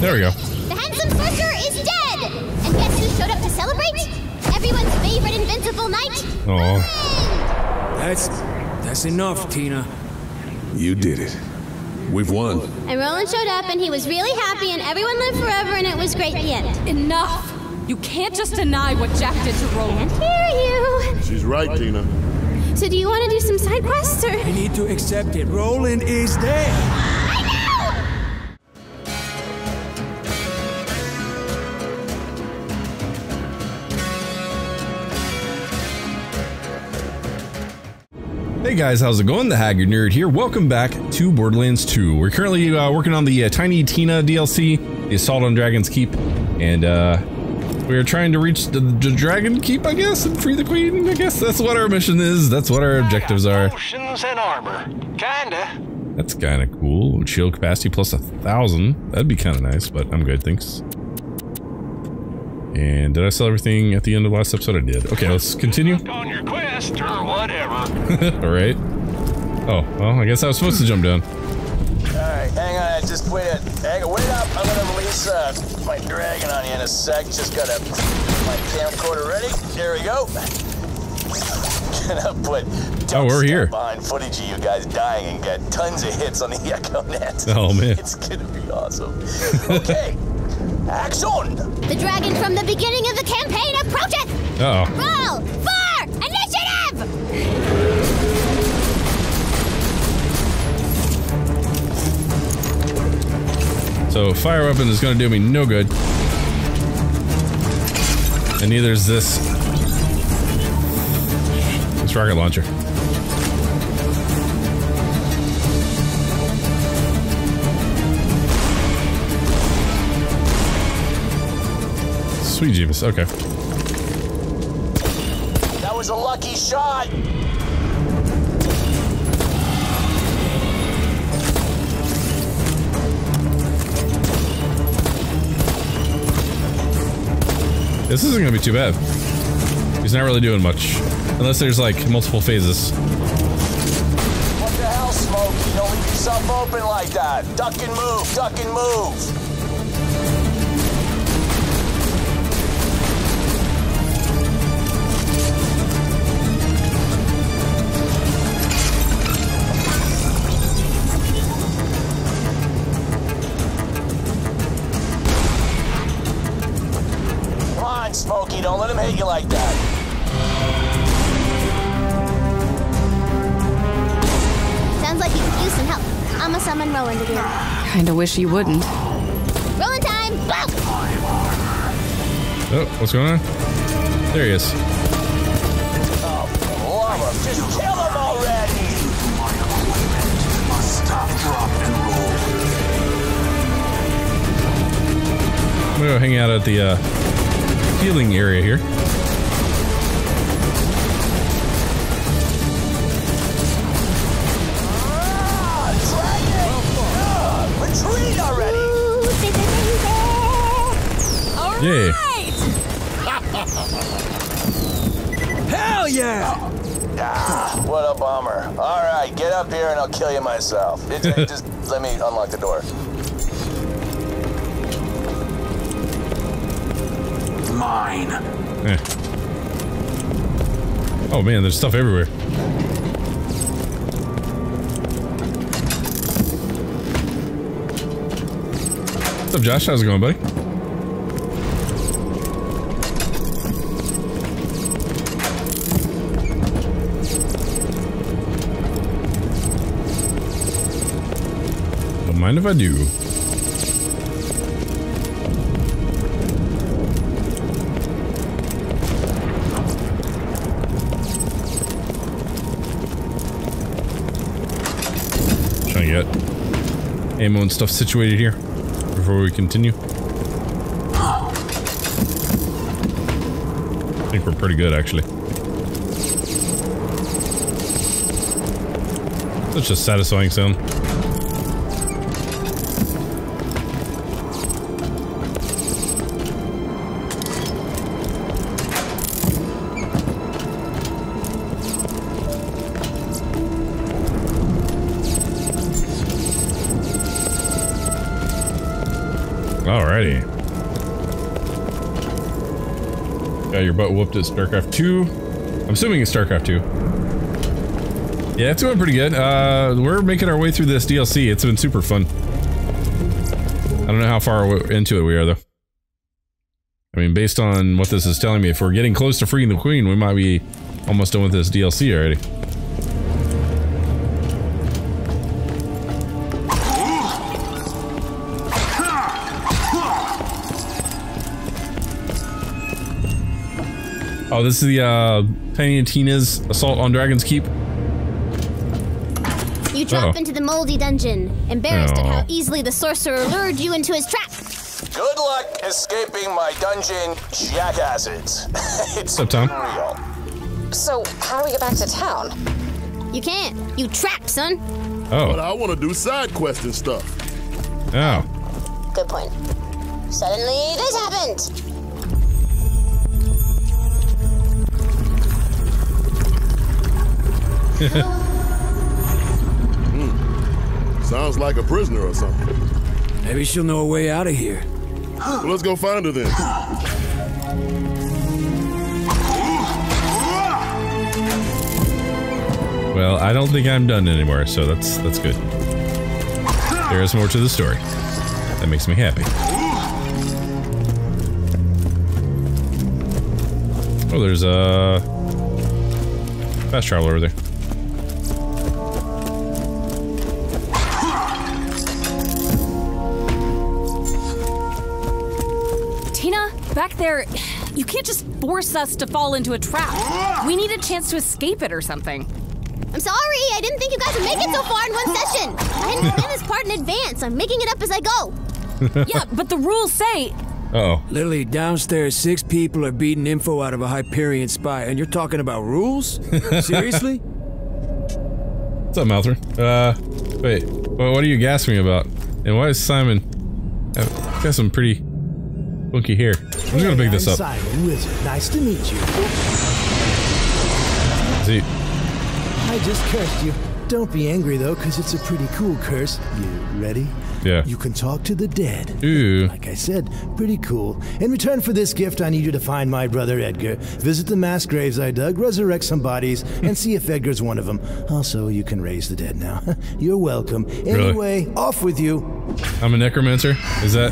There we go. The handsome sorcerer is dead! And guess who showed up to celebrate? Everyone's favorite invincible knight! Oh. That's enough, Tina. You did it. We've won. And Roland showed up and he was really happy and everyone lived forever and it was great at the end. Enough! You can't just deny what Jack did to Roland. I hear you. She's right, Tina. So do you want to do some side quests or? I need to accept it. Roland is dead. I know! Hey guys, how's it going? The Haggard Nerd here. Welcome back to Borderlands 2. We're currently working on the Tiny Tina DLC, the Assault on Dragon's Keep, and we're trying to reach the Dragon Keep, I guess, and free the Queen, I guess. That's what our mission is. That's what our objectives are. Potions and armor. Kinda. That's kinda cool. Shield capacity plus 1,000. That'd be kinda nice, but I'm good, thanks. And did I sell everything at the end of the last episode? I did. Okay, let's continue. On your quest or whatever. Alright. Oh, well, I guess I was supposed to jump down. Alright, hang on, just wait a, wait up, I'm gonna release my dragon on you in a sec, just gotta get my camcorder ready, there we go. Gonna put behind footage of you guys dying and get tons of hits on the Echo Net. Oh man. It's gonna be awesome. Okay, action! The dragon from the beginning of the campaign approacheth! Uh oh. Roll for initiative! So fire weapon is going to do me no good, and neither is this rocket launcher. Sweet Jeebus, okay. That was a lucky shot. This isn't gonna be too bad. He's not really doing much. Unless there's like multiple phases. What the hell, Smoke? You don't leave yourself open like that. Duck and move, duck and move. Smokey, don't let him hit you like that. Sounds like you could use some help. I'ma summon Roland again. Kinda wish he wouldn't. Roland time! Go! Oh, what's going on? There he is. Oh, lava, just kill him already! Stop, drop, and roll. I'm gonna go hang out at the healing area here. Retreat already. All right. Hell yeah! What a bummer. All right, get up here and I'll kill you myself. Just let me unlock the door. Mine. Eh. Oh man, there's stuff everywhere. What's up, Josh? How's it going, buddy? Don't mind if I do. Ammo and stuff situated here before we continue. I think we're pretty good, actually. Such a satisfying sound. Alrighty. Got your butt whooped at StarCraft 2. I'm assuming it's StarCraft 2. Yeah, it's going pretty good. We're making our way through this DLC. It's been super fun. I don't know how far into it we are, though. I mean, based on what this is telling me, if we're getting close to freeing the Queen, we might be almost done with this DLC already. Oh, this is the Tiny Tina's Assault on Dragon's Keep. You drop into the moldy dungeon, embarrassed at how easily the sorcerer lured you into his trap. Good luck escaping my dungeon, jackasses. It's unreal. So, how do we get back to town? You can't. You trapped, son. Oh. But I want to do side quest and stuff. Oh. Good point. Suddenly, this happened. Sounds like a prisoner or something. Maybe she'll know a way out of here. Well, let's go find her then. Well, I don't think I'm done anymore, so that's good. There is more to the story. That makes me happy. Oh, there's a fast travel over there. Back there, you can't just force us to fall into a trap. We need a chance to escape it or something. I'm sorry, I didn't think you guys would make it so far in one session. I hadn't planned this part in advance. I'm making it up as I go. Yeah, but the rules say... Uh-oh. Lily, downstairs, 6 people are beating info out of a Hyperion spy, and you're talking about rules? Seriously? What's up, Malthor? Wait, what are you gasping about? And why is Simon... I've got some pretty... funky hair. I'm gonna pick this up. Simon Wizard, nice to meet you. See. I just cursed you. Don't be angry though, because it's a pretty cool curse. You ready? Yeah. You can talk to the dead. Ooh. Like I said, pretty cool. In return for this gift, I need you to find my brother Edgar, visit the mass graves I dug, resurrect some bodies, and see if Edgar's one of them. Also, you can raise the dead now. You're welcome. Anyway, really? Off with you. I'm a necromancer? Is that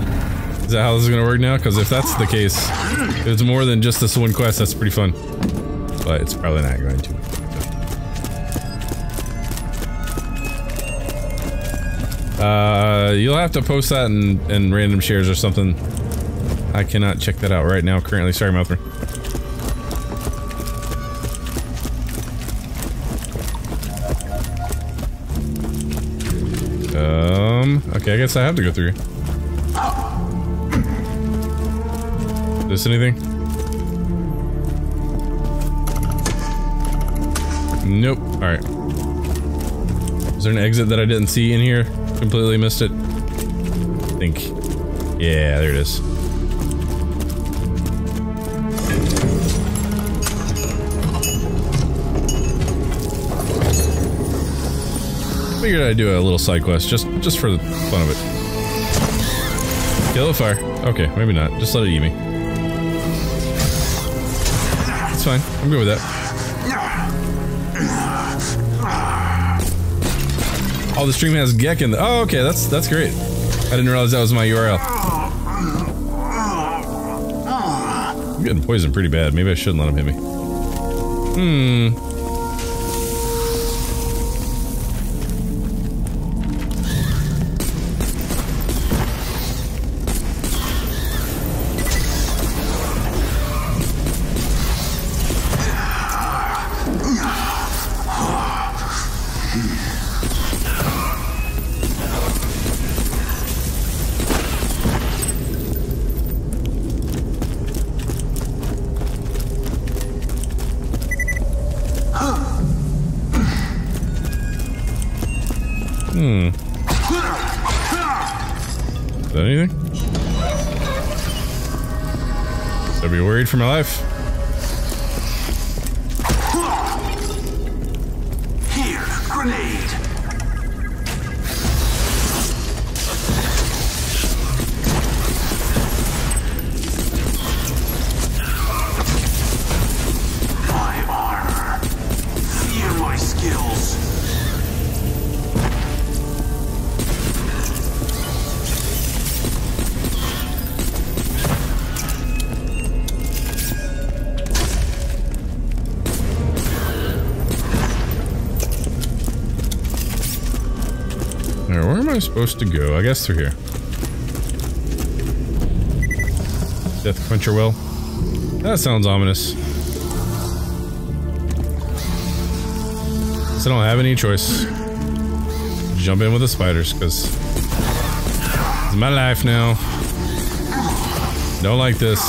how this is gonna work now? Because if that's the case, if it's more than just this one quest, that's pretty fun. But it's probably not going to. You'll have to post that in random shares or something. I cannot check that out right now currently. Sorry, Malthor. Okay, I guess I have to go through. Is this anything? Nope. Alright. Is there an exit that I didn't see in here? Completely missed it? I think. Yeah, there it is. Figured I'd do a little side quest just for the fun of it. Kill a fire. Okay, maybe not. Just let it eat me. Fine. I'm good with that. Oh, the stream has Gek in the. Oh, okay. That's great. I didn't realize that was my URL. I'm getting poisoned pretty bad. Maybe I shouldn't let him hit me. For my life. Here, grenade. Alright, where am I supposed to go? I guess through here. Death Quencher Well. That sounds ominous. So I don't have any choice. Jump in with the spiders, because it's my life now. Don't like this.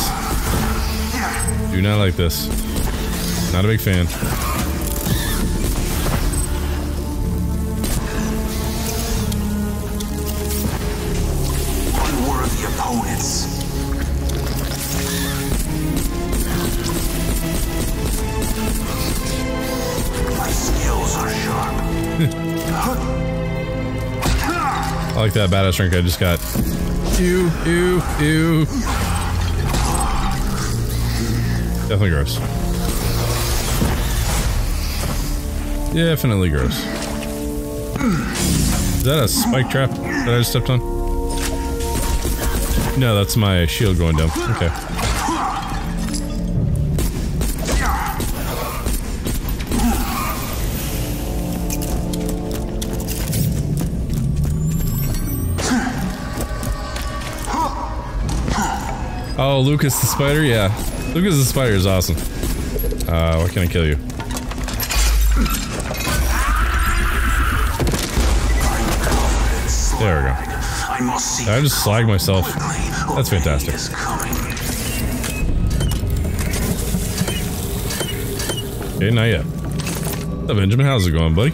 Do not like this. Not a big fan. I like that badass drink I just got. Ew, ew, ew. Definitely gross. Definitely gross. Is that a spike trap that I just stepped on? No, that's my shield going down. Okay. Oh, Lucas the spider? Yeah. Lucas the spider is awesome. Why can't I kill you? There we go. I just slagged myself. That's fantastic. Okay, not yet. What's up, Benjamin? How's it going, buddy?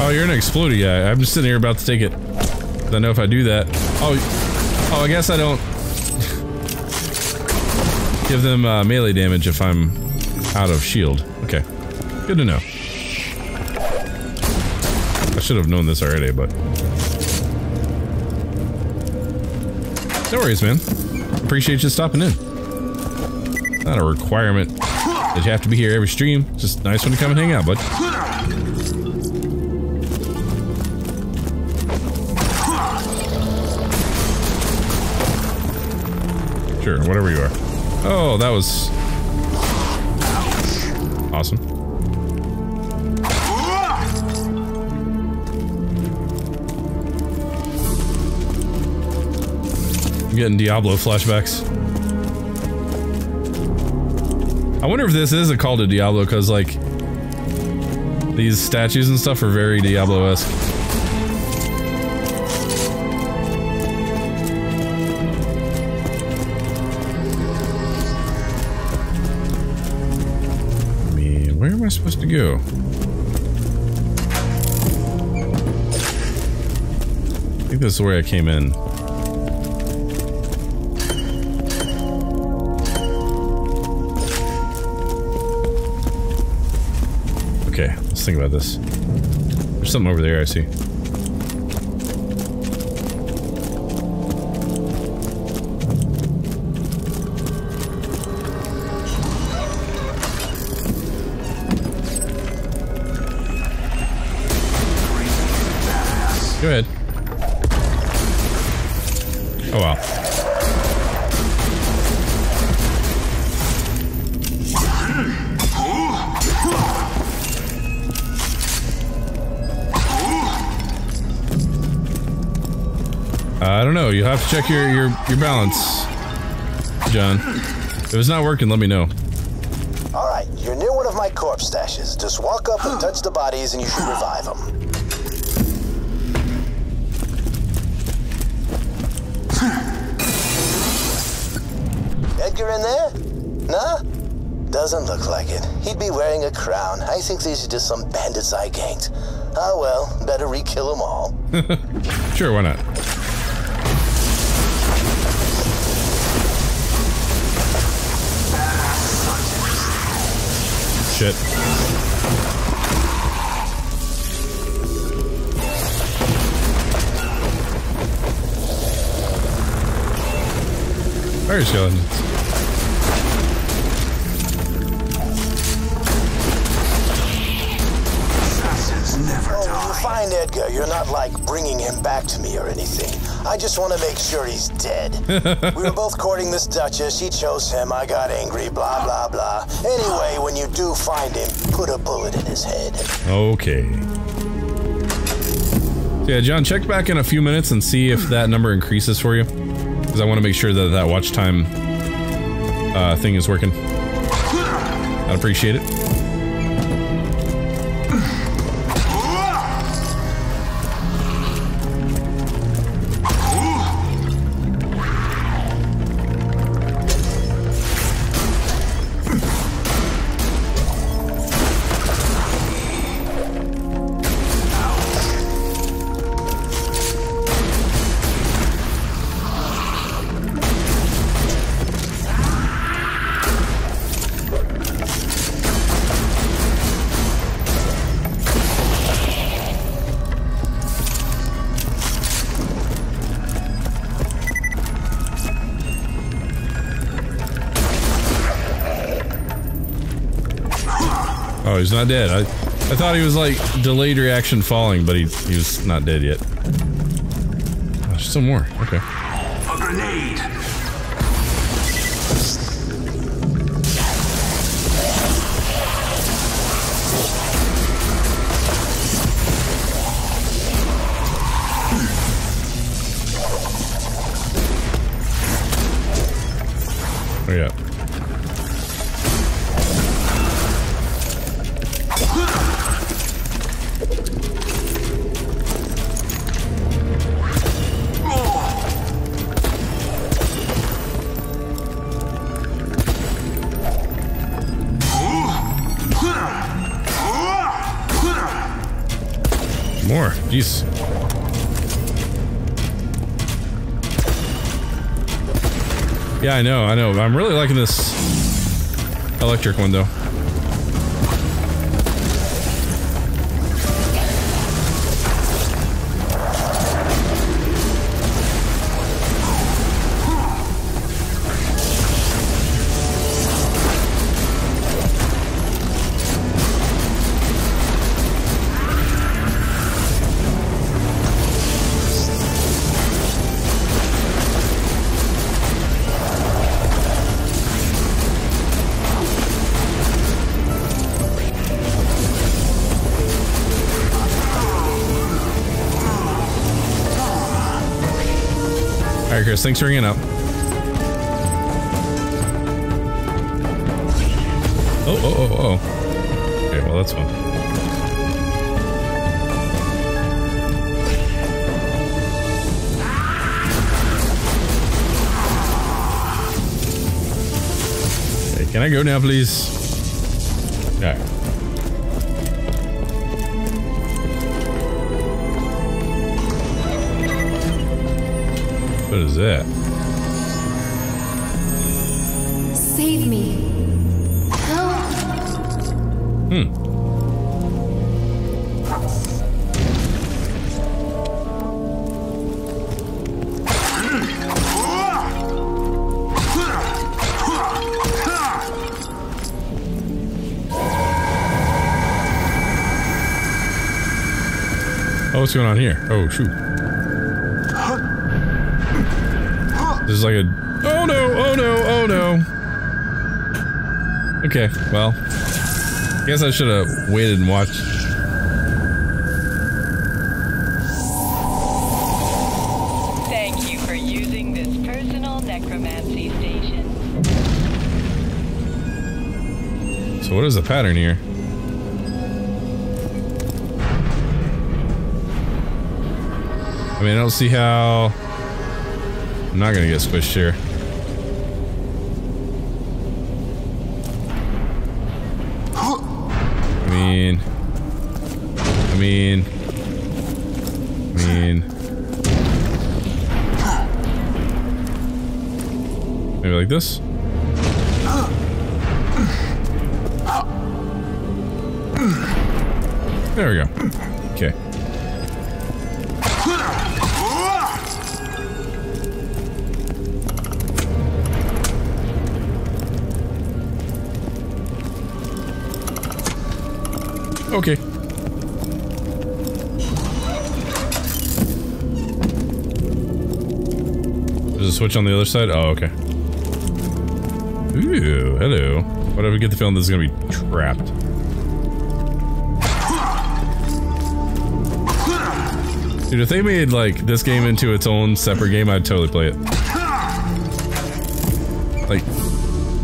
Oh, you're an explodey guy. I'm just sitting here about to take it. I know if I do that. Oh, I guess I don't give them melee damage if I'm out of shield. Okay, good to know. I should have known this already, but no worries, man. Appreciate you stopping in. Not a requirement that you have to be here every stream. Just nice one to come and hang out, bud. Whatever you are. Oh, that was awesome. I'm getting Diablo flashbacks. I wonder if this is a call to Diablo, because like these statues and stuff are very Diablo-esque. Supposed to go. I think this is the way I came in. Okay, let's think about this. There's something over there I see. Go ahead. Oh wow. I don't know, you have to check your balance, John. If it's not working, let me know. Alright, you're near one of my corpse stashes. Just walk up and touch the bodies and you should revive them. You're in there? Nah? Doesn't look like it. He'd be wearing a crown. I think these are just some bandits I ganked. Ah well, better re-kill them all. Sure, why not? Shit. Very skeletons. find Edgar, you're not like bringing him back to me or anything. I just want to make sure he's dead. We were both courting this duchess. She chose him. I got angry, blah, blah, blah. Anyway, when you do find him, put a bullet in his head. Okay. Yeah, John, check back in a few minutes and see if that number increases for you. Because I want to make sure that that watch time thing is working. I'd appreciate it. He's not dead. I thought he was like delayed reaction falling, but he was not dead yet. Oh, there's still more. Okay. A grenade. Oh yeah. Jeez. Yeah, I know, I know. I'm really liking this electric one, though. Chris, thanks for ringing up. Oh, oh, oh, oh. Okay, well, that's fun. Okay, can I go now, please? All right. What is that? Save me. Help. Oh, what's going on here? Oh, shoot. This is like a... Oh no, oh no, oh no. Okay, well. I guess I should have waited and watched. Thank you for using this personal necromancy station. So what is the pattern here? I mean, I don't see how... I'm not gonna get squished here. I mean. Maybe like this? There we go. Okay. Okay. There's a switch on the other side? Oh, okay. Ooh, hello. Why do we get the feeling this is gonna be trapped? Dude, if they made, like, this game into its own separate game, I'd totally play it. Like,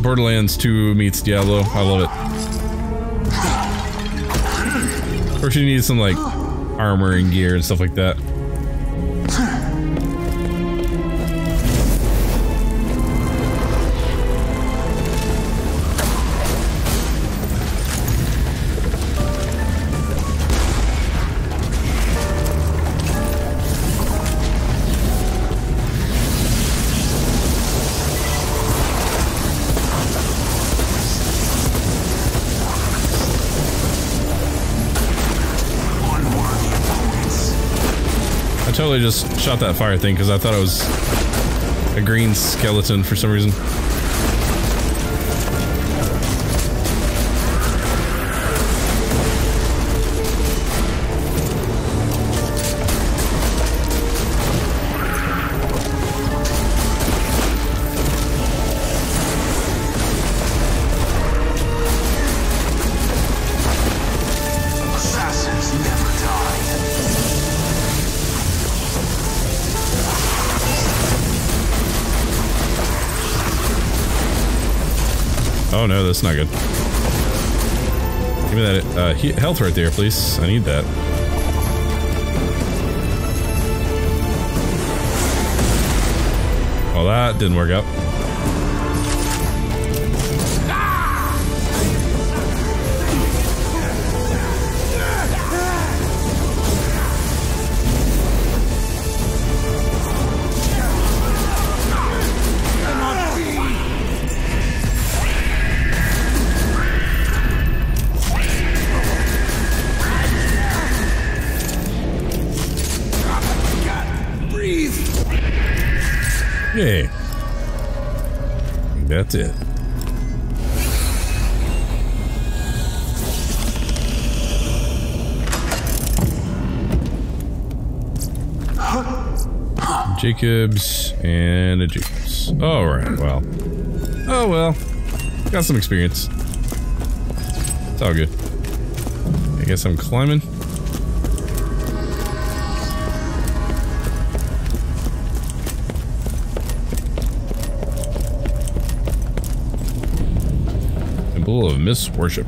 Borderlands 2 meets Diablo. I love it. First you need some, like, armor and gear and stuff like that. I just shot that fire thing because I thought it was a green skeleton for some reason. Oh no, that's not good. Give me that health right there, please. I need that. Well, that didn't work out. Hey, that's it. Jacobs and a Jacobs. All right, well. Oh well, got some experience. It's all good. I guess I'm climbing. Of misworship.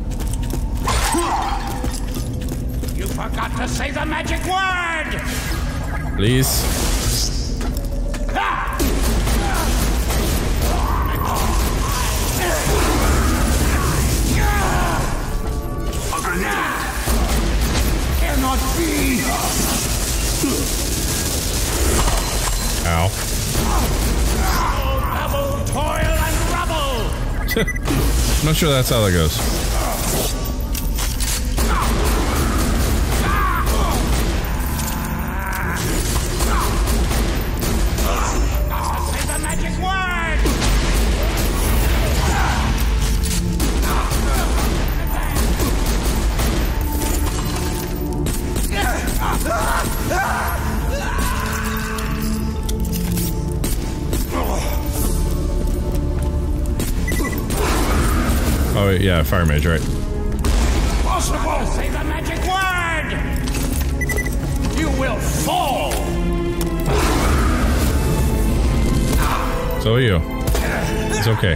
You forgot to say the magic word. Please. A grenade cannot be. Ow. Oh, rubble, toil, and rubble. I'm not sure that's how that goes. Say the magic word. Oh yeah, fire mage, right? Impossible! Say the magic word. You will fall. So are you. It's okay.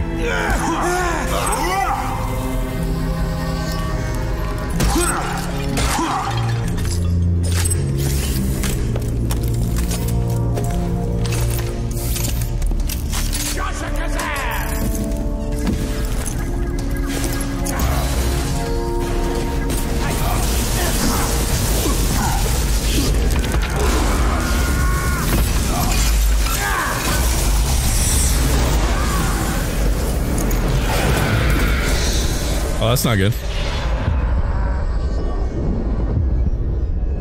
That's not good.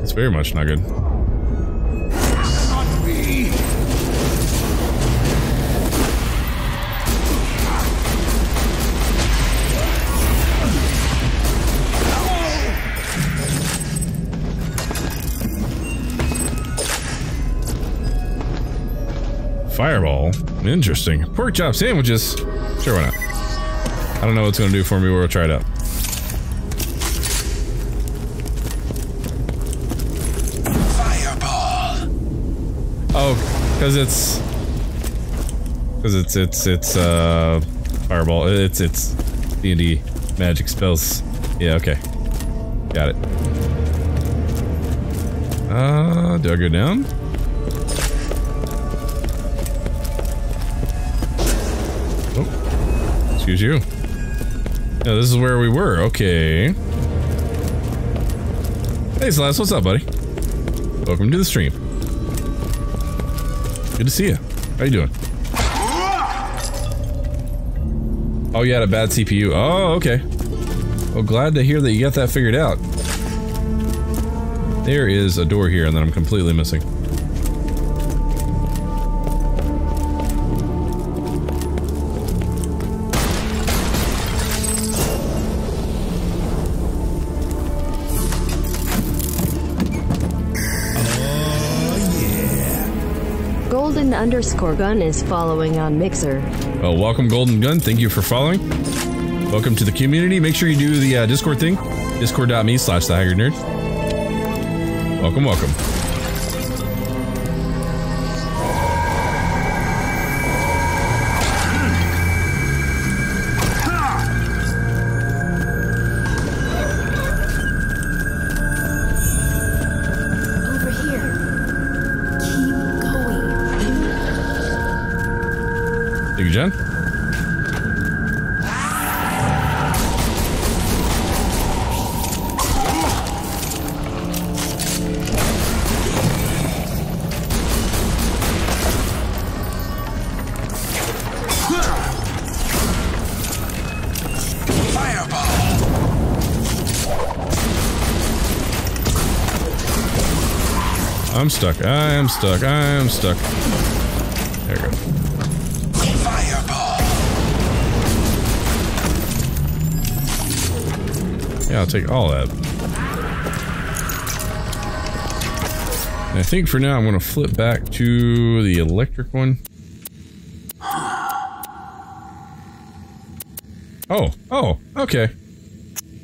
It's very much not good. Fireball. Interesting. Pork chop sandwiches. Sure, why not? I don't know what it's gonna do for me, but we'll try it out. Fireball. Oh, cause it's Fireball. It's D&D magic spells. Yeah, okay. Got it. Do I go down? Oh, excuse you. Yeah, this is where we were. Okay. Hey, Slash, what's up, buddy? Welcome to the stream. Good to see you. How you doing? Oh, you had a bad CPU. Oh, okay. Well, glad to hear that you got that figured out. There is a door here and that I'm completely missing. Golden_Gun is following on Mixer. Oh, welcome Golden Gun. Thank you for following. Welcome to the community. Make sure you do the Discord thing. Discord.me/thehagardnerd. Welcome, welcome. I am stuck. There we go. Fireball. Yeah, I'll take all that. And I think for now I'm gonna flip back to the electric one. Oh, oh, okay.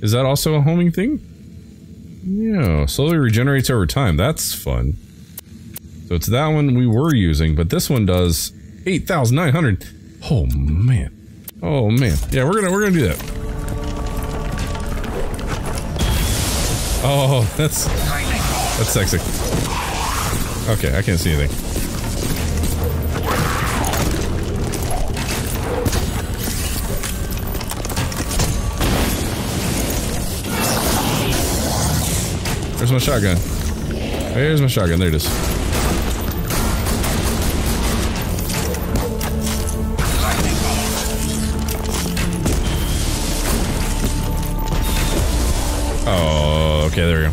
Is that also a homing thing? Yeah, slowly regenerates over time. That's fun. So it's that one we were using, but this one does 8,900. Oh man. Oh man. Yeah, we're gonna do that. Oh, that's sexy. Okay, I can't see anything. Where's my shotgun? Where's my shotgun? There it is. Okay, there we go.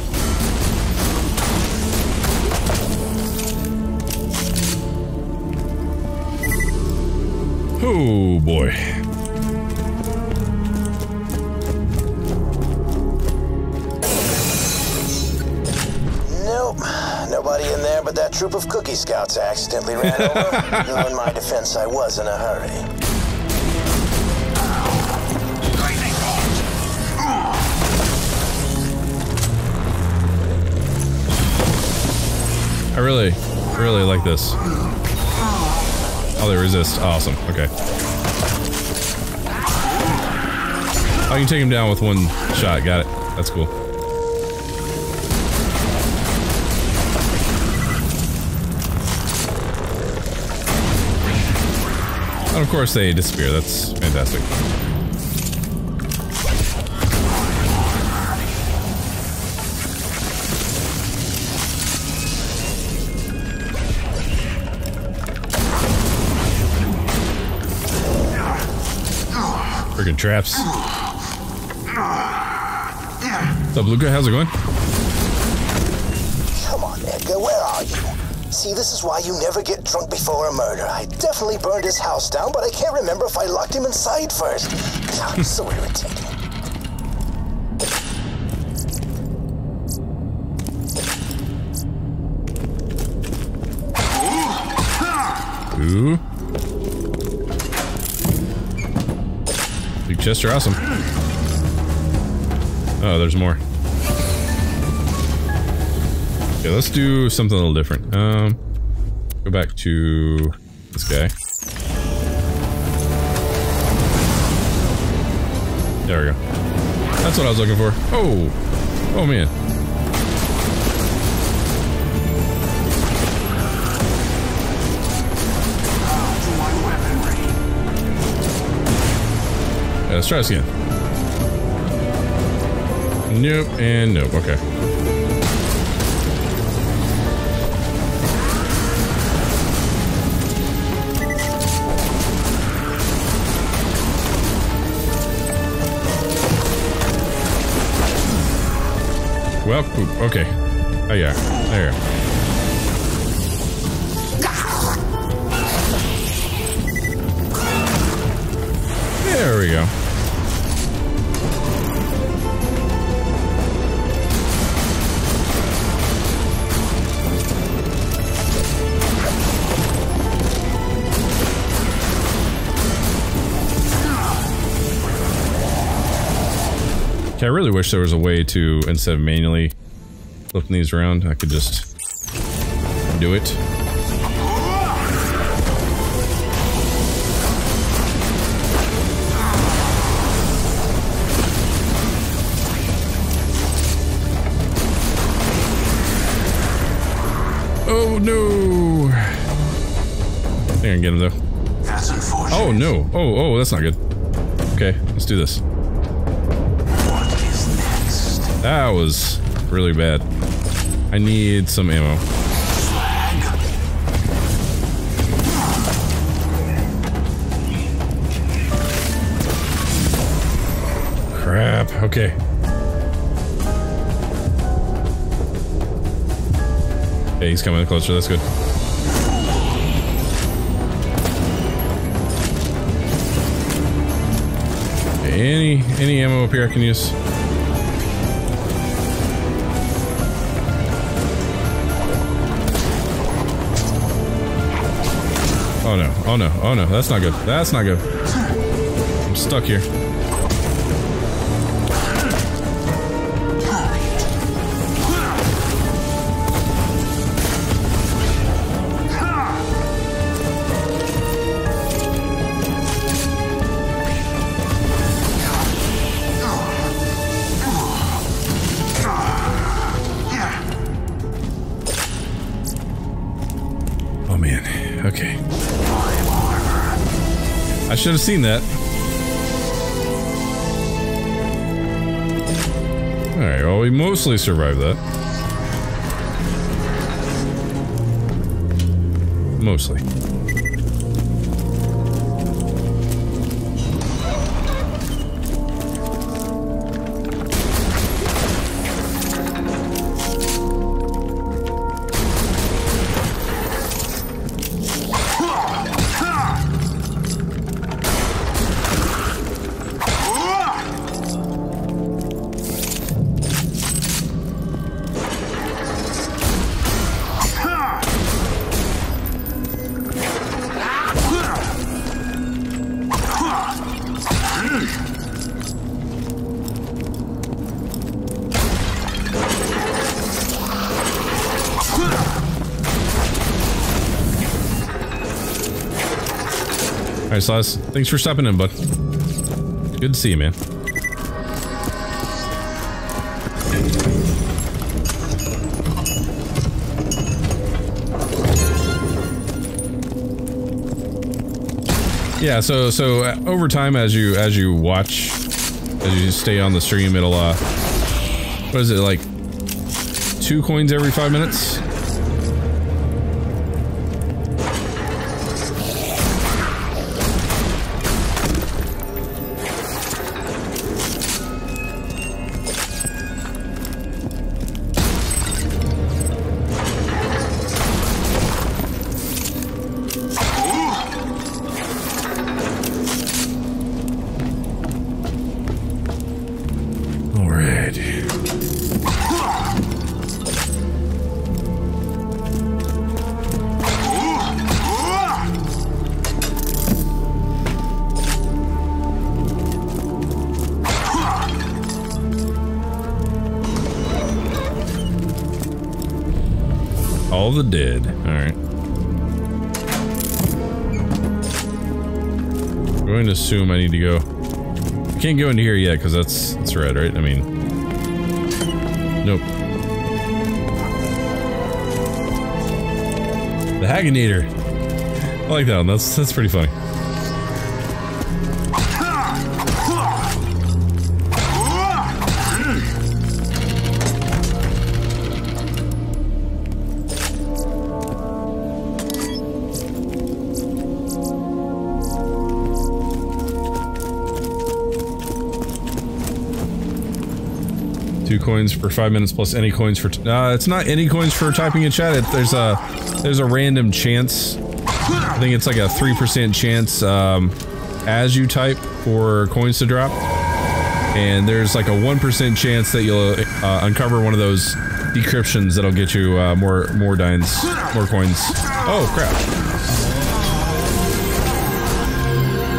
Oh boy. Nope. Nobody in there but that troop of cookie scouts I accidentally ran over. Though in my defense, I was in a hurry. I really like this. Oh, they resist. Awesome. Okay. Oh, you can take him down with one shot. Got it. That's cool. And of course they disappear. That's fantastic. Freaking traps. What's up, Luca? How's it going? Come on, Edgar, where are you? See, this is why you never get drunk before a murder. I definitely burned his house down, but I can't remember if I locked him inside first. I'm so irritating. Ooh. Big chests are awesome. Oh, there's more. Okay, let's do something a little different. Go back to this guy. There we go. That's what I was looking for. Oh! Oh, man. Yeah, let's try this again. Nope, and nope. Okay. Well, okay. Oh, yeah. There you go. There we go. I really wish there was a way to, instead of manually flipping these around, I could just do it. Oh no! I think I can get him though. That's unfortunate. Oh no! Oh, that's not good. Okay, let's do this. That was really bad. I need some ammo. Crap. Okay. Hey, he's coming closer. That's good. Any ammo up here I can use? Oh no, oh no, oh no, that's not good. That's not good. I'm stuck here. Oh man, okay. I should have seen that. Alright, well, we mostly survived that. Mostly. Alright, Slaz, thanks for stopping in, bud. Good to see you, man. Yeah, so over time, as you stay on the stream, it'll what is it, like 2 coins every 5 minutes? All the dead. Alright. I'm going to assume I need to go. I can't go into here yet because that's red, right? I mean. Nope. The Haganator. I like that one. That's pretty funny. Coins for 5 minutes plus any coins for it's not any coins for typing in chat. There's a random chance. I think it's like a 3% chance as you type for coins to drop, and there's like a 1% chance that you'll uncover one of those decryptions that'll get you more dines, more coins. Oh crap.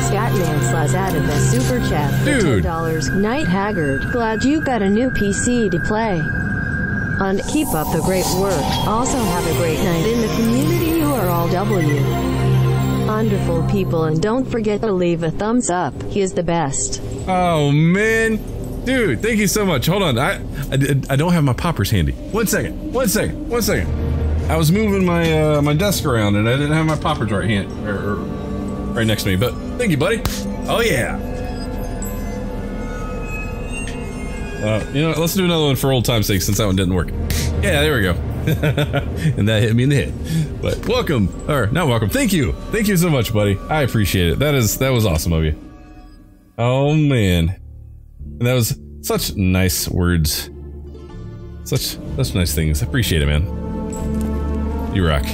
Scatman Slaws added the super chat for $10. Night Haggard, glad you got a new PC to play. And keep up the great work. Also have a great night in the community. You are all wonderful people, and don't forget to leave a thumbs up. He is the best. Oh man, dude, thank you so much. Hold on, I don't have my poppers handy. One second. I was moving my my desk around and I didn't have my poppers right next to me, but thank you, buddy. Oh yeah. You know what, let's do another one for old time's sake since that one didn't work. Yeah, there we go. And that hit me in the head. But welcome, or not welcome. Thank you. Thank you so much, buddy. I appreciate it. That was awesome of you. Oh man. And that was such nice words. Such nice things. I appreciate it, man. You rock.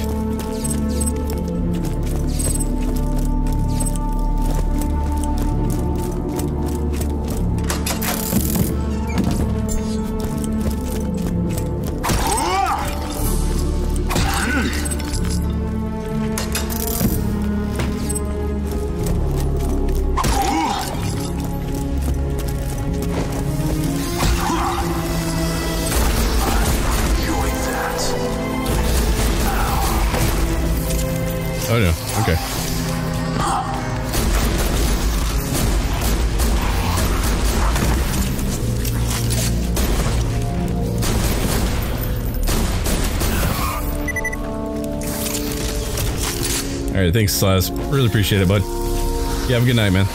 Thanks, Slash. Really appreciate it, bud. Yeah, have a good night, man.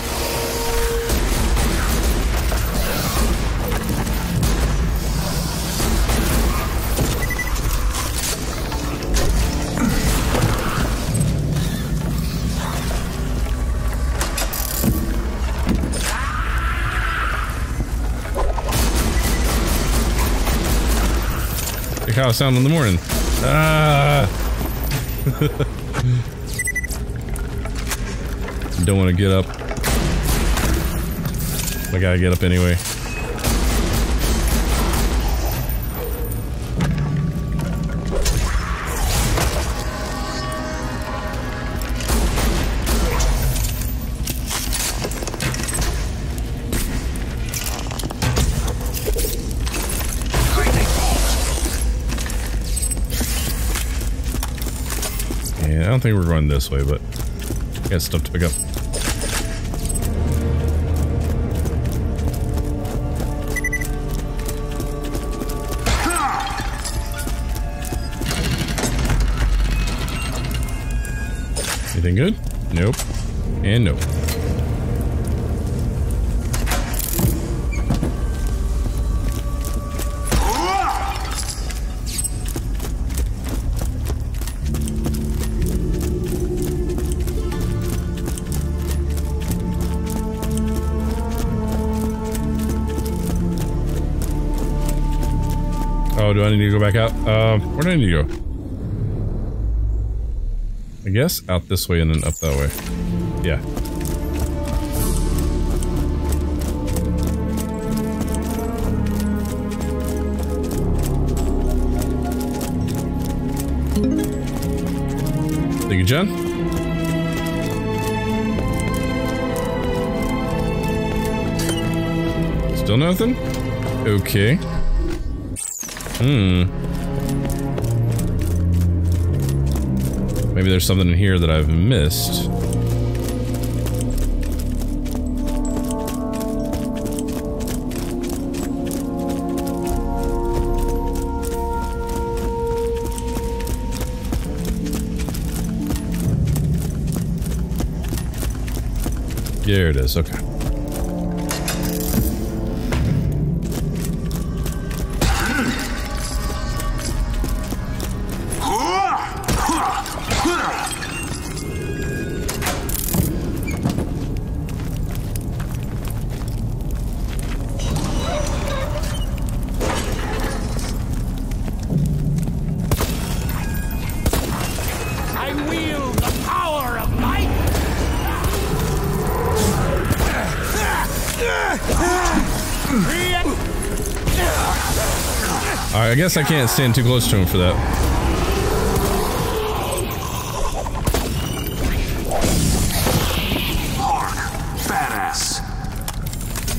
Check how I sound in the morning. Don't want to get up. I gotta get up anyway. Yeah, I don't think we're going this way, but I got stuff to pick up. Good? Nope. And nope. Oh, do I need to go back out? Where do I need to go? I guess out this way and then up that way. Yeah. Thank you, Jen. Still nothing? Okay. Hmm. Maybe there's something in here that I've missed. There it is, okay. I guess I can't stand too close to him for that.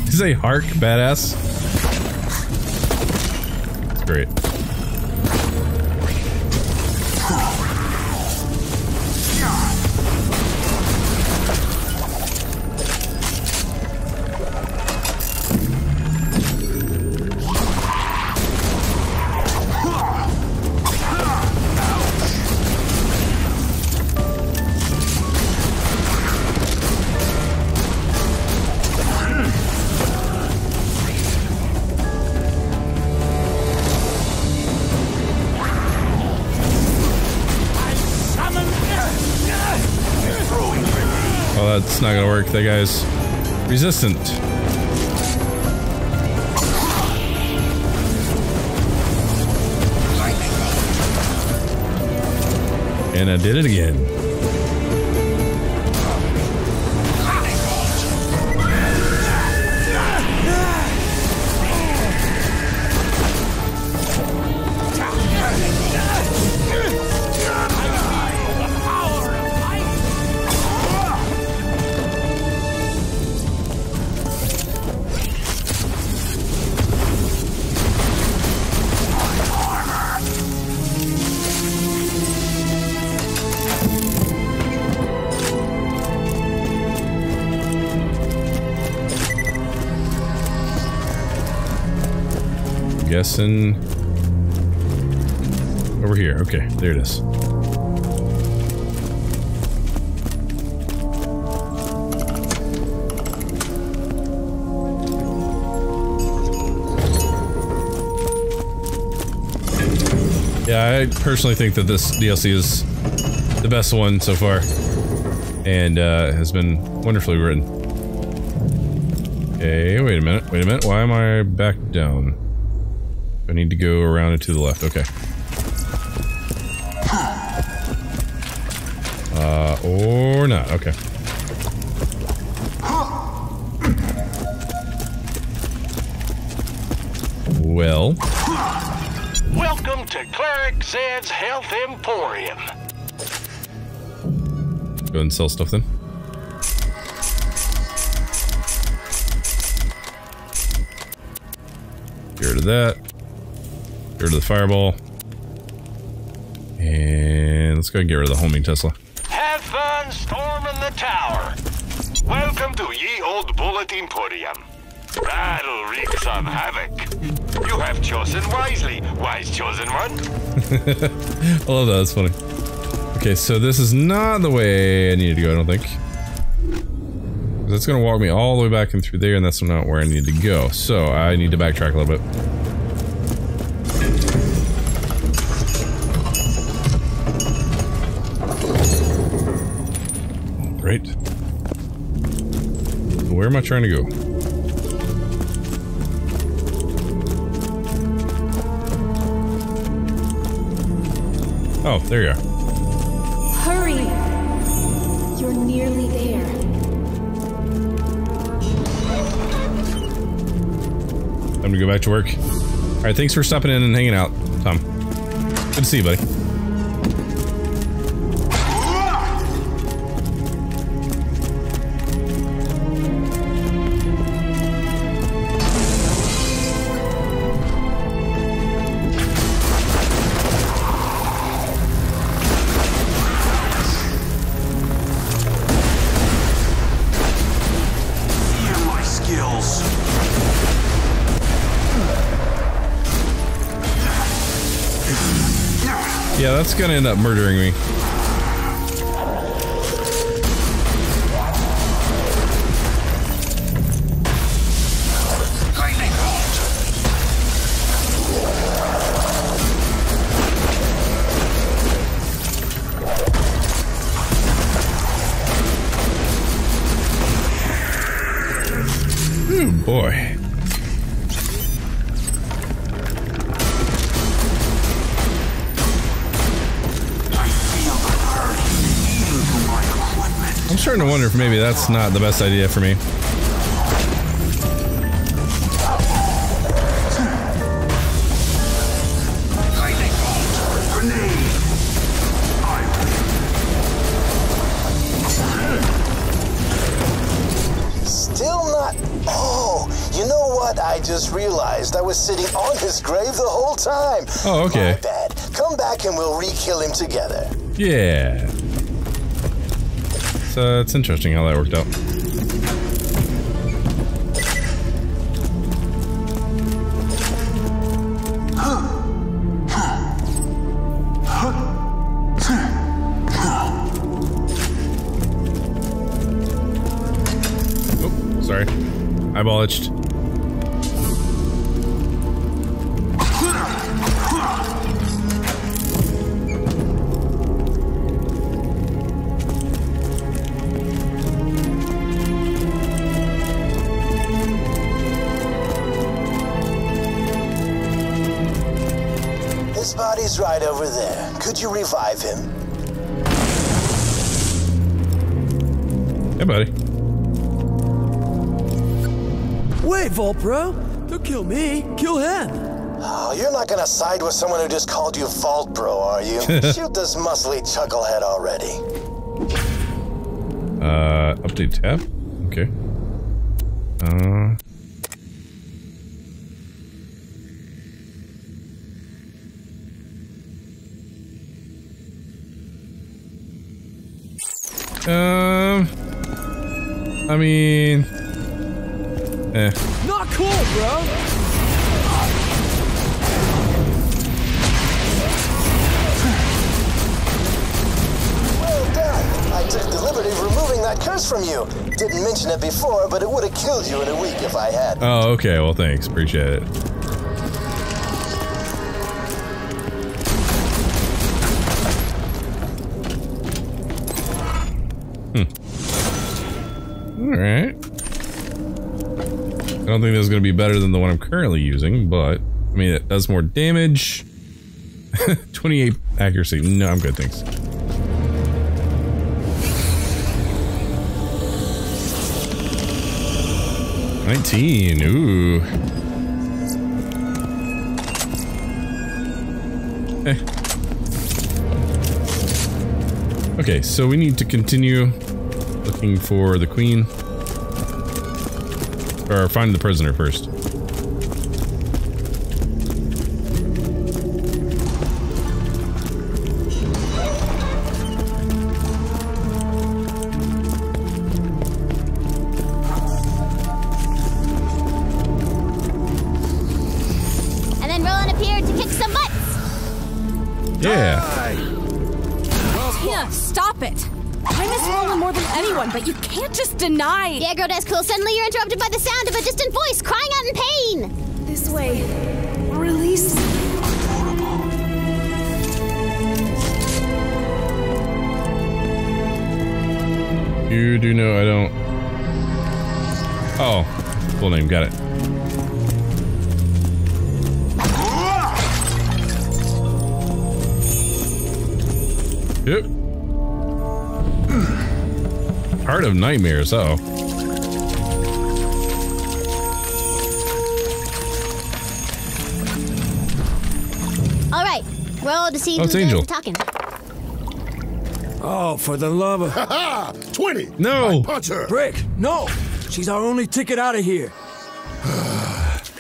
Did you say Hark, badass? That's great. It's not gonna work. That guy's resistant. And I did it again. Guessing over here. Okay, there it is. Yeah, I personally think that this DLC is the best one so far, and has been wonderfully written. Okay, wait a minute. Wait a minute. Why am I back down? I need to go around and to the left, okay. Or not, okay. Well. Welcome to Cleric Zed's Health Emporium. Go ahead and sell stuff then. Get rid of that. Get rid of the fireball. And let's go ahead and get rid of the homing Tesla. Have fun storming the tower. Welcome to Ye Old Bullet Emporium. That'll wreak some havoc. You have chosen wisely, wise chosen one. I love that, that's funny. Okay, so this is not the way I needed to go, I don't think. That's gonna walk me all the way back in through there, and that's not where I need to go. So I need to backtrack a little bit. Right. Where am I trying to go? Oh, there you are. Hurry! You're nearly there. Time to go back to work. Alright, thanks for stopping in and hanging out, Tom. Good to see you, buddy. that's gonna end up murdering me. Boy. I'm starting to wonder if maybe that's not the best idea for me. I was sitting on his grave the whole time. Oh, okay. My bad. Come back and we'll re-kill him together. Yeah. So it's interesting how that worked out. Oh, sorry. Eyeball itched. Right over there. Could you revive him? Hey, buddy. Wait, Volpro. Don't kill me. Kill him. Oh, you're not gonna side with someone who just called you Volpro, are you? Shoot this muscly chucklehead already. Update tab? Okay. I mean, eh. Not cool, bro. Well done. I took the liberty of removing that curse from you. Didn't mention it before, but it would have killed you in a week if I had. Oh, okay. Well, thanks. Appreciate it. Alright. I don't think this is going to be better than the one I'm currently using, but... I mean, it does more damage. 28 accuracy. No, I'm good, thanks. $19, ooh. Eh. Okay, so we need to continue... looking for the queen. Or find the prisoner first. And then Roland appeared to kick some butts! Yeah! Tina, stop it! I miss Roland more than anyone, but you can't just deny. The aggro desk cool. Suddenly you're interrupted by the sound of a distant voice crying out in pain. This way. Release. You do know I don't. Oh, full name. Got it. Yep. Heart of Nightmares, uh-oh. Alright, roll to see who's talking. Oh, for the love of... Ha-ha! 20! No! Punch her! Brick, no! She's our only ticket out of here.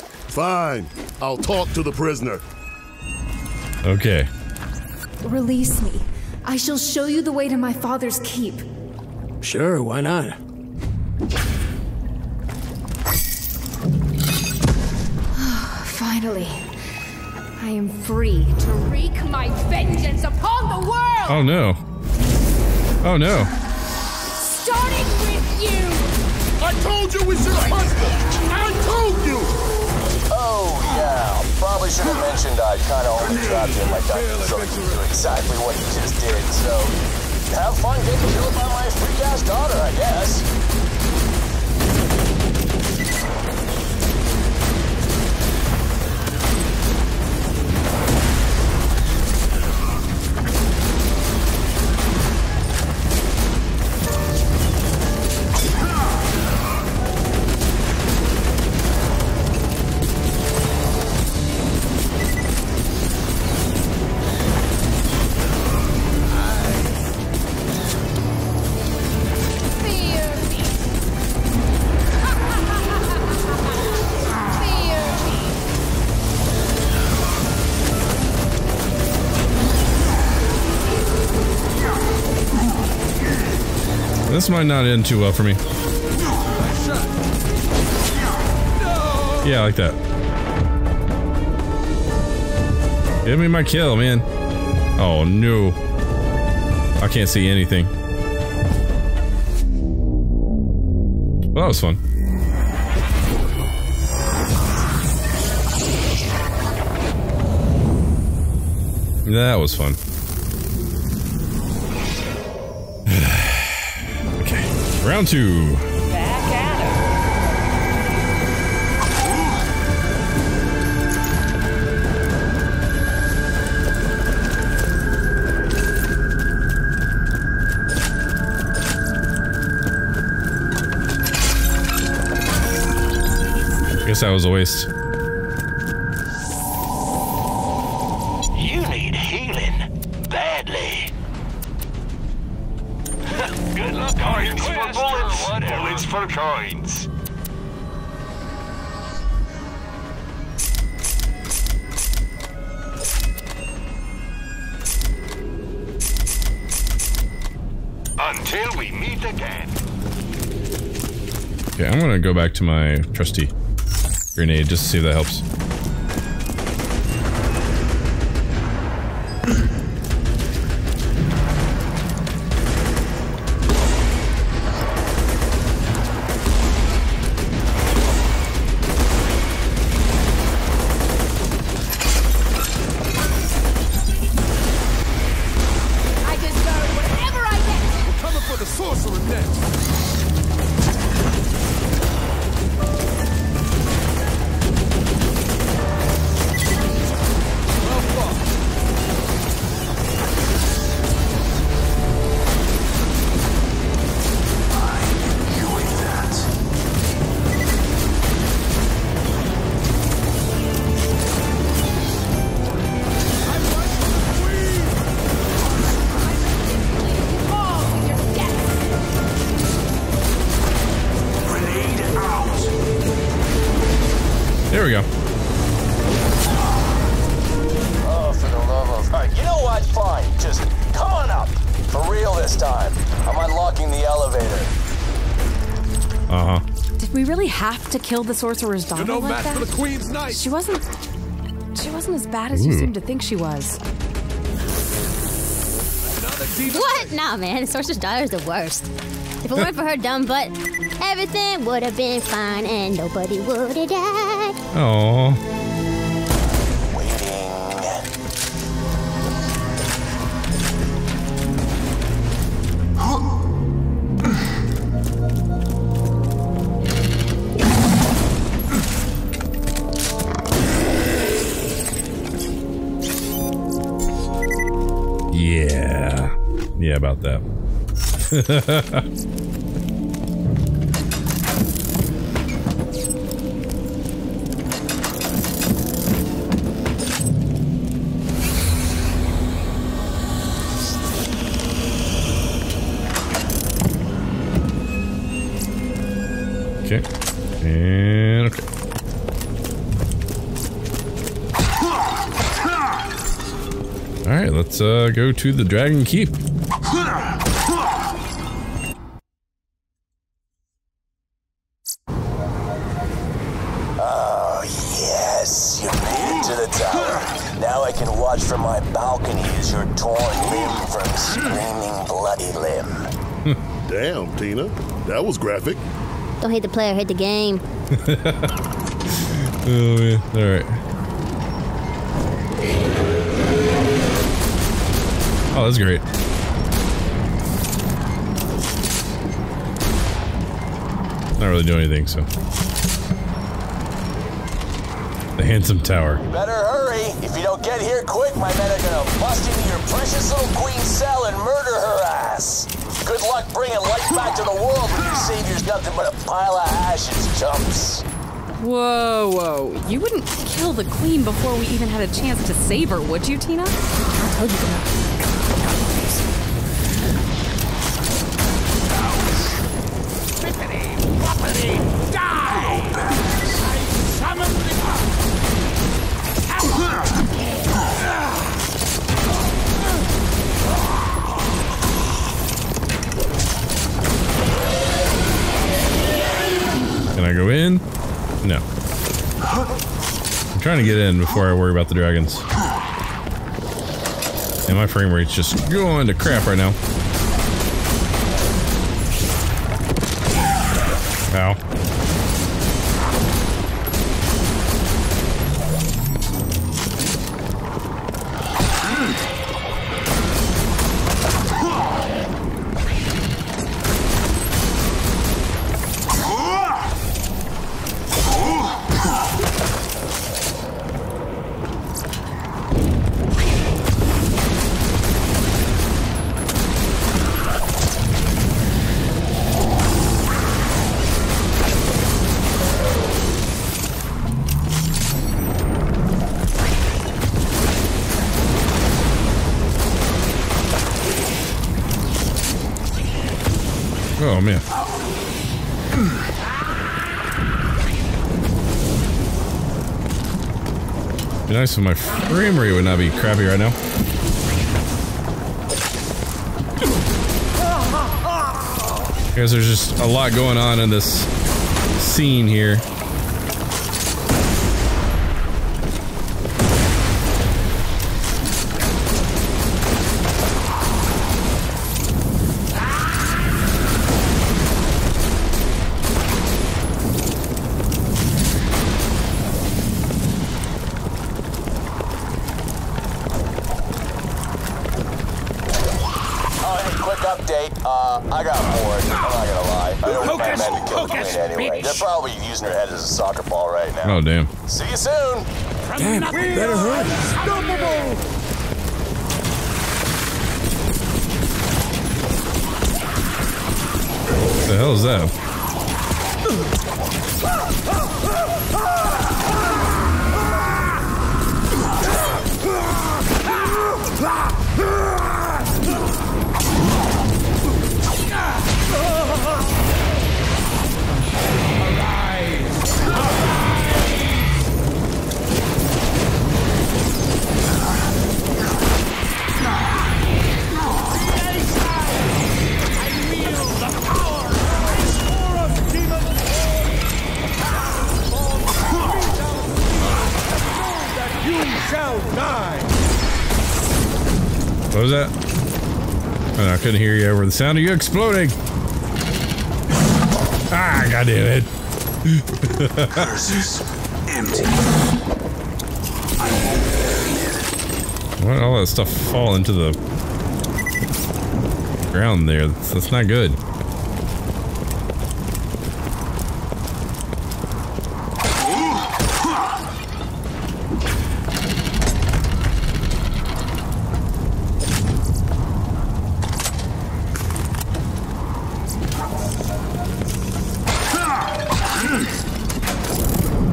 Fine. I'll talk to the prisoner. Okay. Release me. I shall show you the way to my father's keep. Sure, why not? Finally. I I am free to wreak my vengeance upon the world! Oh no. Oh no. Starting with you! I told you we should have punched him! I told you! Oh yeah, probably should have mentioned I kinda overdropped him like that so he could do exactly what he just did, so... Have fun getting killed by my freak-ass daughter, I guess. This might not end too well for me. Yeah, I like that. Give me my kill, man. Oh, no. I can't see anything. Well, that was fun. That was fun. Round two. Back at him. Guess that was a waste. You need healing badly. Good luck, coins for bullets, bullets for coins. Until we meet again. Okay, I'm gonna go back to my trusty grenade just to see if that helps. Have to kill the sorcerer's daughter like that? For the Queen's Knight. She wasn't as bad as you seem to think she was. What? Nah, man, the sorcerer's daughter is the worst. If it weren't for her dumb butt, everything would have been fine and nobody would have died. Oh. About that. Okay. And okay. All right, let's go to the Dragon Keep. swinging bloody limb. Damn, Tina. That was graphic. Don't hate the player, hate the game. Oh, man. All right. Oh, that's great. Not really doing anything, so. The handsome tower. You better hurry. If you don't get here quick, my men are gonna bust into your precious little queen cell and murder her ass. Good luck bringing life back to the world when you see there's nothing but a pile of ashes, chumps. Whoa, whoa. You wouldn't kill the queen before we even had a chance to save her, would you, Tina? I told you that. Can I go in? No. I'm trying to get in before I worry about the dragons. And my frame rate's just going to crap right now. Ow. Oh, man. It'd be nice if my frame rate would not be crappy right now. I guess there's just a lot going on in this scene here. Oh, damn. See you soon. Damn, we better hurry. What the hell is that? What was that? Oh, I couldn't hear you over the sound of you exploding. Ah, goddamn it. Curses empty. Why did all that stuff fall into the ground there? That's not good.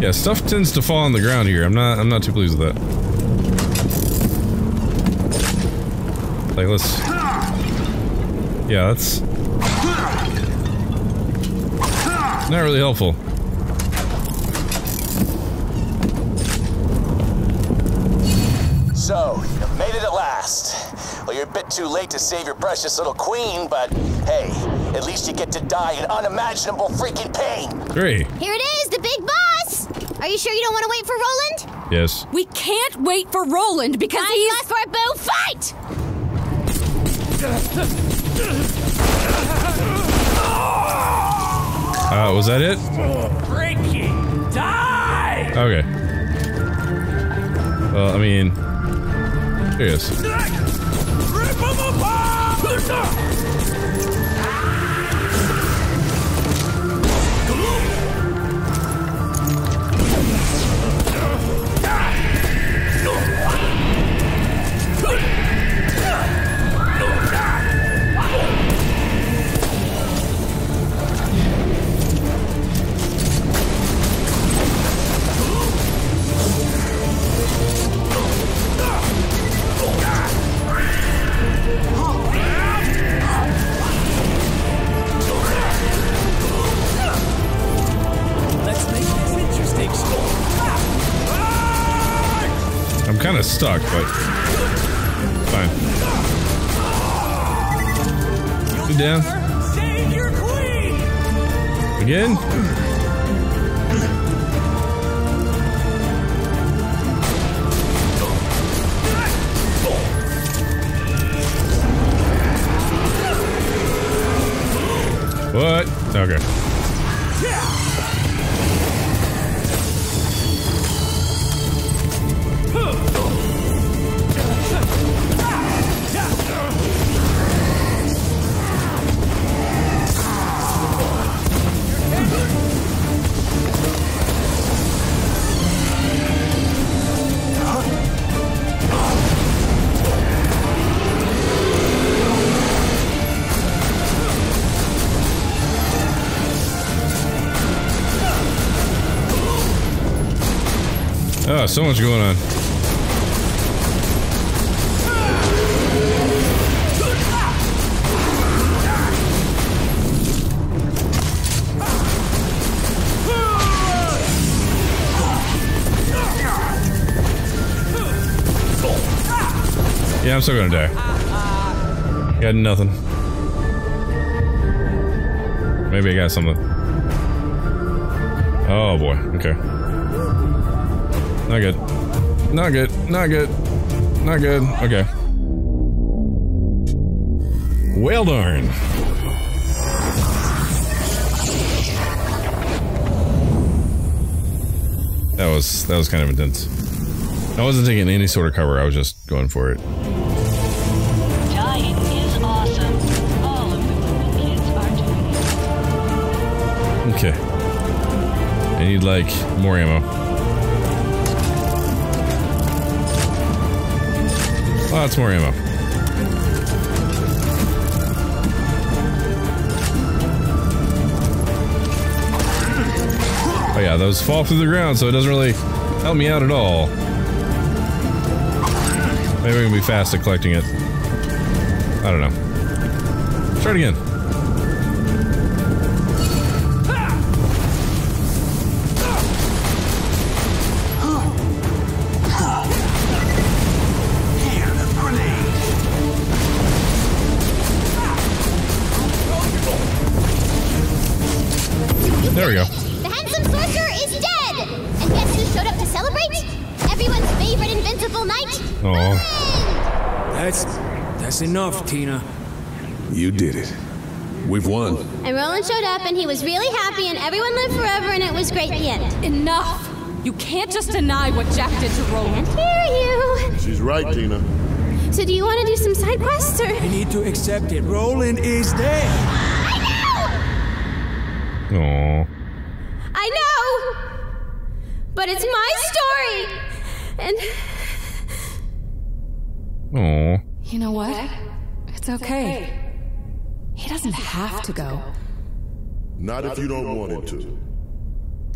Yeah, stuff tends to fall on the ground here. I'm not too pleased with that. Like, let's... Yeah, that's... Not really helpful. So, you made it at last. Well, you're a bit too late to save your precious little queen, but hey, at least you get to die in unimaginable freaking pain. Great. Here it is, the big boss! Are you sure you don't want to wait for Roland? Yes. We can't wait for Roland because he's... Fight! Was that it? Breaking. Die! Okay. Well, I mean... Here it is. Rip him apart! I'm kind of stuck, but fine. Sit down. Save your queen. Again? What? Okay. Oh, so much going on. Yeah, I'm still gonna die. Got nothing. Maybe I got something. Oh boy, okay. Not good. Not good. Not good. Not good. Okay. Well darn. That was kind of intense. I wasn't taking any sort of cover. I was just going for it. Dying is awesome. All of the cool kids are doing it. Okay. I need like more ammo. Lots more ammo. Oh yeah, those fall through the ground, so it doesn't really help me out at all. Maybe we can be fast at collecting it. I don't know. Try it again. There we go. The handsome soldier is dead! And guess who showed up to celebrate? Everyone's favorite invincible knight! Aww. That's enough, Tina. You did it. We've won. And Roland showed up and he was really happy and everyone lived forever and it was great at the end. Enough! You can't just deny what Jack did to Roland. I hear you. She's right, Tina. So do you want to do some side quests or...? I need to accept it. Roland is dead! I know! Aww. I know, but it's my story, and... Aww. You know what? It's okay. He doesn't have to go. Not if you don't want him to.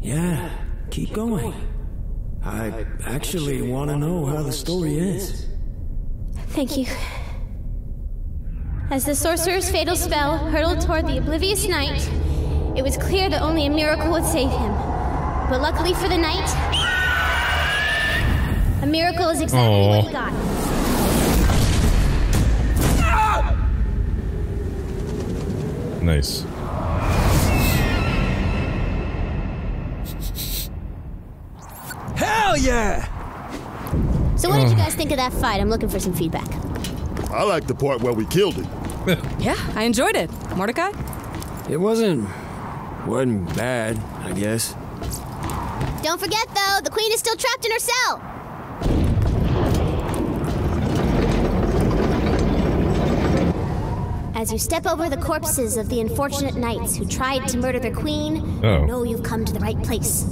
Yeah, keep going. I actually want to know how the story is. Thank you. As the sorcerer's fatal spell hurtled toward the oblivious knight, it was clear that only a miracle would save him. But luckily for the knight, a miracle is exactly what he got. Nice. Hell yeah! So what did you guys think of that fight? I'm looking for some feedback. I like the part where we killed it. Yeah, I enjoyed it. Mordecai? It wasn't bad, I guess. Don't forget, though, the queen is still trapped in her cell. As you step over the corpses of the unfortunate knights who tried to murder their queen, you know you've come to the right place.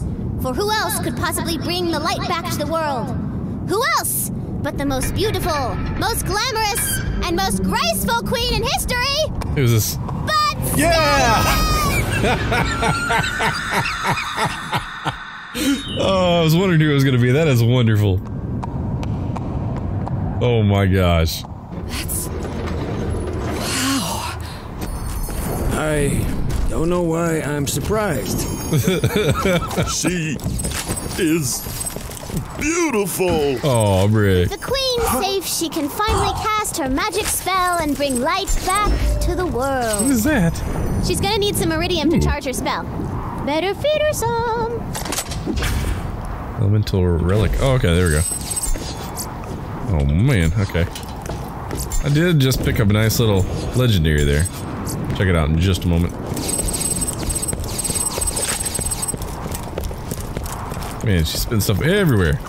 For who else could possibly bring the light back to the world? Who else but the most beautiful, most glamorous, and most graceful queen in history? Who's this? But yeah! Oh, I was wondering who it was gonna be. That is wonderful. Oh my gosh. That's... wow. I don't know why I'm surprised. She is beautiful. Oh, Rick. The queen safe, she can finally cast her magic spell and bring light back to the world. What is that? She's gonna need some iridium to charge her spell. Better feed her some. Elemental relic. Oh, okay, there we go. Oh man, okay. I did just pick up a nice little legendary there. Check it out in just a moment. Man, she spins stuff everywhere.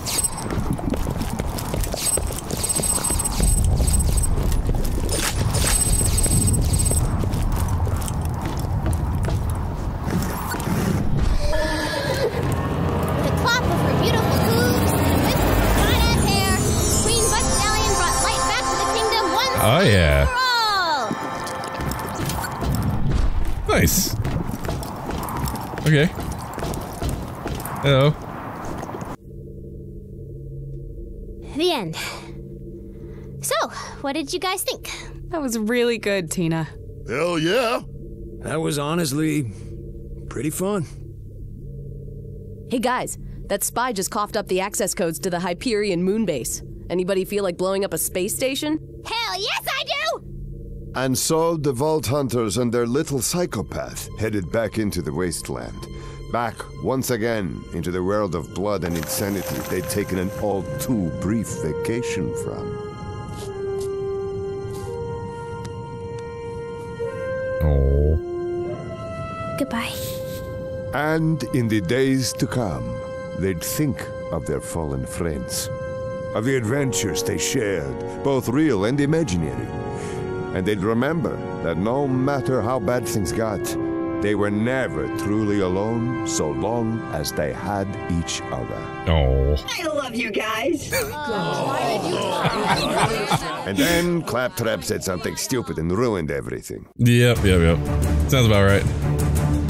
Nice. Okay. Hello. The end. So, what did you guys think? That was really good, Tina. Hell yeah. That was honestly pretty fun. Hey guys, that spy just coughed up the access codes to the Hyperion moon base. Anybody feel like blowing up a space station? Hell yes, I do! And so the Vault Hunters and their little psychopath headed back into the wasteland. Back, once again, into the world of blood and insanity they'd taken an all-too-brief vacation from. Oh. Goodbye. And in the days to come, they'd think of their fallen friends. Of the adventures they shared, both real and imaginary. And they'd remember that no matter how bad things got, they were never truly alone so long as they had each other. Oh. I love you guys. And then Claptrap said something stupid and ruined everything. Yep. Sounds about right.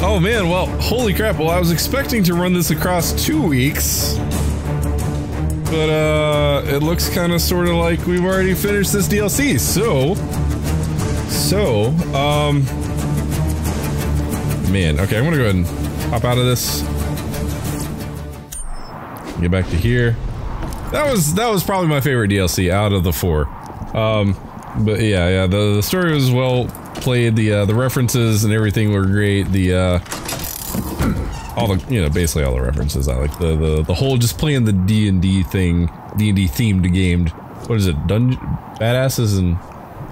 Oh man, well, holy crap. Well, I was expecting to run this across 2 weeks. But, it looks kind of sort of like we've already finished this DLC, so, man, okay, I'm gonna go ahead and pop out of this. Get back to here. That was probably my favorite DLC out of the 4. But yeah, the story was well played, the references and everything were great, all the, you know, basically all the references. I like the whole just playing the D&D thing, D&D themed game. What is it? Dungeon Badasses and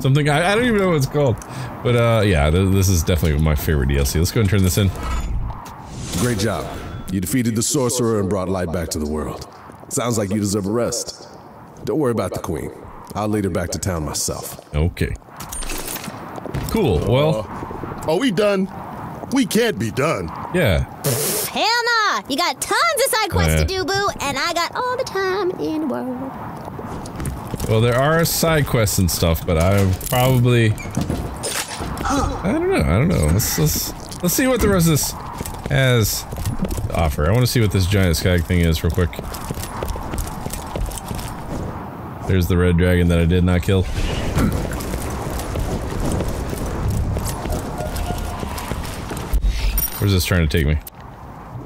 something? I don't even know what it's called. But yeah, this is definitely my favorite DLC. Let's go and turn this in. Great job. You defeated the sorcerer and brought light back to the world. Sounds like you deserve a rest. Don't worry about the queen. I'll lead her back to town myself. Okay. Cool. Well, are we done? We can't be done. Yeah. Hell nah! You got tons of side quests to do, boo, and I got all the time in the world. Well, there are side quests and stuff, but I don't know. Let's see what the rest of this has to offer. I want to see what this giant skag thing is real quick. There's the red dragon that I did not kill. Where's this trying to take me?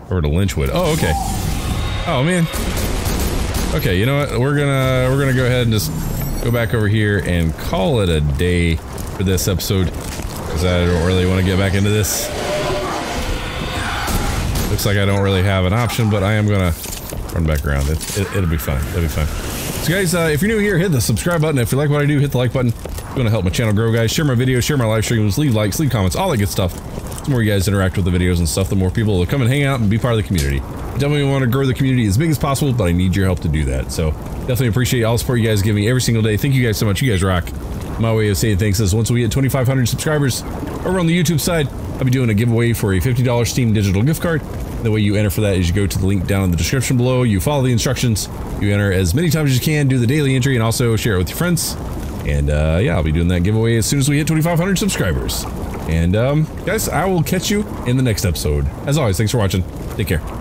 Over to Lynchwood. Oh, okay. Oh man. Okay, you know what? We're gonna go ahead and just go back over here and call it a day for this episode, because I don't really want to get back into this. Looks like I don't really have an option, but I am gonna run back around. It'll be fine. So guys, if you're new here, hit the subscribe button. If you like what I do, hit the like button. If you want to help my channel grow, guys, share my videos, share my live streams, leave likes, leave comments, all that good stuff. The more you guys interact with the videos and stuff, the more people will come and hang out and be part of the community. I definitely want to grow the community as big as possible, but I need your help to do that. So definitely appreciate all the support you guys give me every single day. Thank you guys so much. You guys rock. My way of saying thanks is once we hit 2,500 subscribers over on the YouTube side, I'll be doing a giveaway for a $50 Steam digital gift card. The way you enter for that is you go to the link down in the description below, you follow the instructions, you enter as many times as you can, do the daily entry, and also share it with your friends. And yeah, I'll be doing that giveaway as soon as we hit 2,500 subscribers. And guys, I will catch you in the next episode. As always, thanks for watching. Take care.